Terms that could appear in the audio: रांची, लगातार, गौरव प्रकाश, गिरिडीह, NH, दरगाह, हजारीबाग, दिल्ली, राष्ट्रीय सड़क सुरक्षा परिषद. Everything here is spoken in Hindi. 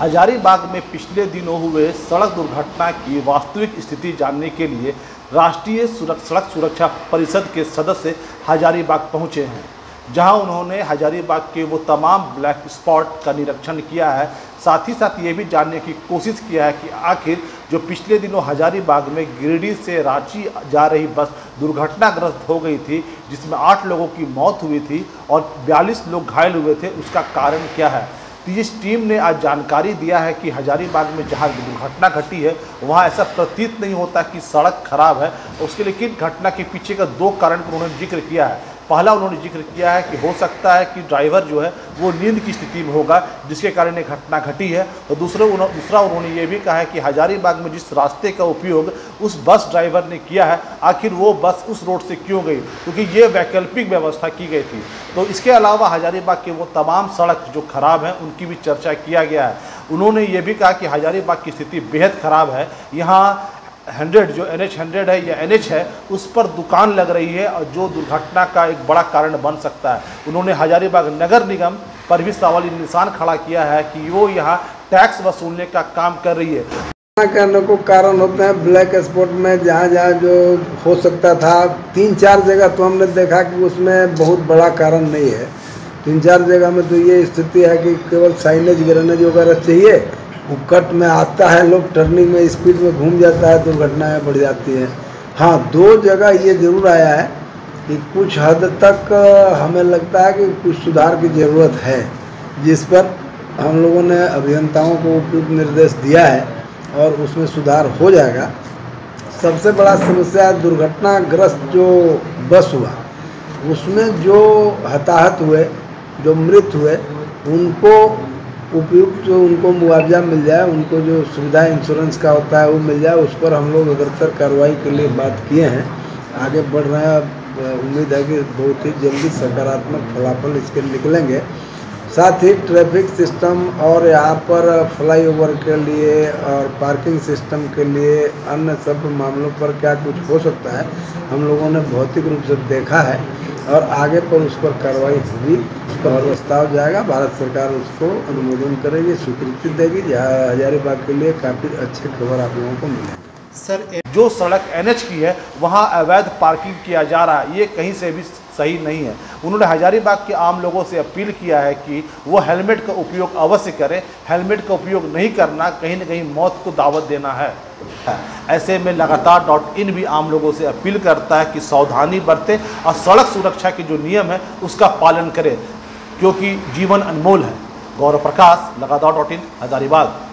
हजारीबाग में पिछले दिनों हुए सड़क दुर्घटना की वास्तविक स्थिति जानने के लिए राष्ट्रीय सड़क सुरक्षा परिषद के सदस्य हजारीबाग पहुंचे हैं, जहां उन्होंने हजारीबाग के वो तमाम ब्लैक स्पॉट का निरीक्षण किया है। साथ ही साथ ये भी जानने की कोशिश किया है कि आखिर जो पिछले दिनों हजारीबाग में गिरिडीह से रांची जा रही बस दुर्घटनाग्रस्त हो गई थी, जिसमें 8 लोगों की मौत हुई थी और 42 लोग घायल हुए थे, उसका कारण क्या है। तो इस टीम ने आज जानकारी दिया है कि हजारीबाग में जहाँ दुर्घटना घटी है वहाँ ऐसा प्रतीत नहीं होता कि सड़क खराब है। उसके लेकिन घटना के पीछे का 2 कारण का उन्होंने जिक्र किया है। पहला उन्होंने जिक्र किया है कि हो सकता है कि ड्राइवर जो है वो नींद की स्थिति में होगा, जिसके कारण ये घटना घटी है। और दूसरा उन्होंने ये भी कहा है कि हजारीबाग में जिस रास्ते का उपयोग उस बस ड्राइवर ने किया है, आखिर वो बस उस रोड से क्यों गई, क्योंकि ये वैकल्पिक व्यवस्था की गई थी। तो इसके अलावा हजारीबाग के वो तमाम सड़क जो खराब हैं उनकी भी चर्चा किया गया है। उन्होंने ये भी कहा कि हजारीबाग की स्थिति बेहद ख़राब है। यहाँ 100 जो NH 100 है या NH है उस पर दुकान लग रही है और जो दुर्घटना का एक बड़ा कारण बन सकता है। उन्होंने हजारीबाग नगर निगम पर भी सवालिया निशान खड़ा किया है कि वो यहाँ टैक्स वसूलने का काम कर रही है। करने को कारण होते हैं ब्लैक स्पॉट में, जहाँ जहाँ जो हो सकता था 3-4 जगह तो हमने देखा कि उसमें बहुत बड़ा कारण नहीं है। 3-4 जगह में तो ये स्थिति है कि केवल साइनेज ग्रेनेज वगैरह चाहिए, वो कट में आता है, लोग टर्निंग में स्पीड में घूम जाता है, दुर्घटनाएँ बढ़ जाती हैं। हाँ, 2 जगह ये ज़रूर आया है कि कुछ हद तक हमें लगता है कि कुछ सुधार की ज़रूरत है, जिस पर हम लोगों ने अभियंताओं को उपयुक्त निर्देश दिया है और उसमें सुधार हो जाएगा। सबसे बड़ा समस्या दुर्घटनाग्रस्त जो बस हुआ उसमें जो हताहत हुए, जो मृत हुए, उनको उपयुक्त जो उनको मुआवजा मिल जाए, उनको जो सुविधा इंश्योरेंस का होता है वो मिल जाए। उस पर हम लोग अग्रसर कार्रवाई के लिए बात किए हैं, आगे बढ़ रहे हैं। उम्मीद है कि बहुत ही जल्दी सकारात्मक फलाफल इसके निकलेंगे। साथ ही ट्रैफिक सिस्टम और यहाँ पर फ्लाईओवर के लिए और पार्किंग सिस्टम के लिए अन्य सब मामलों पर क्या कुछ हो सकता है हम लोगों ने भौतिक रूप से देखा है और आगे पर उस पर कार्रवाई होगी। उस पर प्रस्ताव जाएगा, भारत सरकार उसको अनुमोदन करेगी, स्वीकृति देगी। हजारीबाग के लिए काफ़ी अच्छी खबर आप लोगों को मिलेगी। सर, जो सड़क NH की है वहाँ अवैध पार्किंग किया जा रहा है, ये कहीं से भी सही नहीं है। उन्होंने हजारीबाग के आम लोगों से अपील किया है कि वो हेलमेट का उपयोग अवश्य करें। हेलमेट का उपयोग नहीं करना कहीं ना कहीं मौत को दावत देना है। ऐसे में लगातार.in भी आम लोगों से अपील करता है कि सावधानी बरतें और सड़क सुरक्षा के जो नियम है उसका पालन करें, क्योंकि जीवन अनमोल है। गौरव प्रकाश, लगातार.in, हजारीबाग।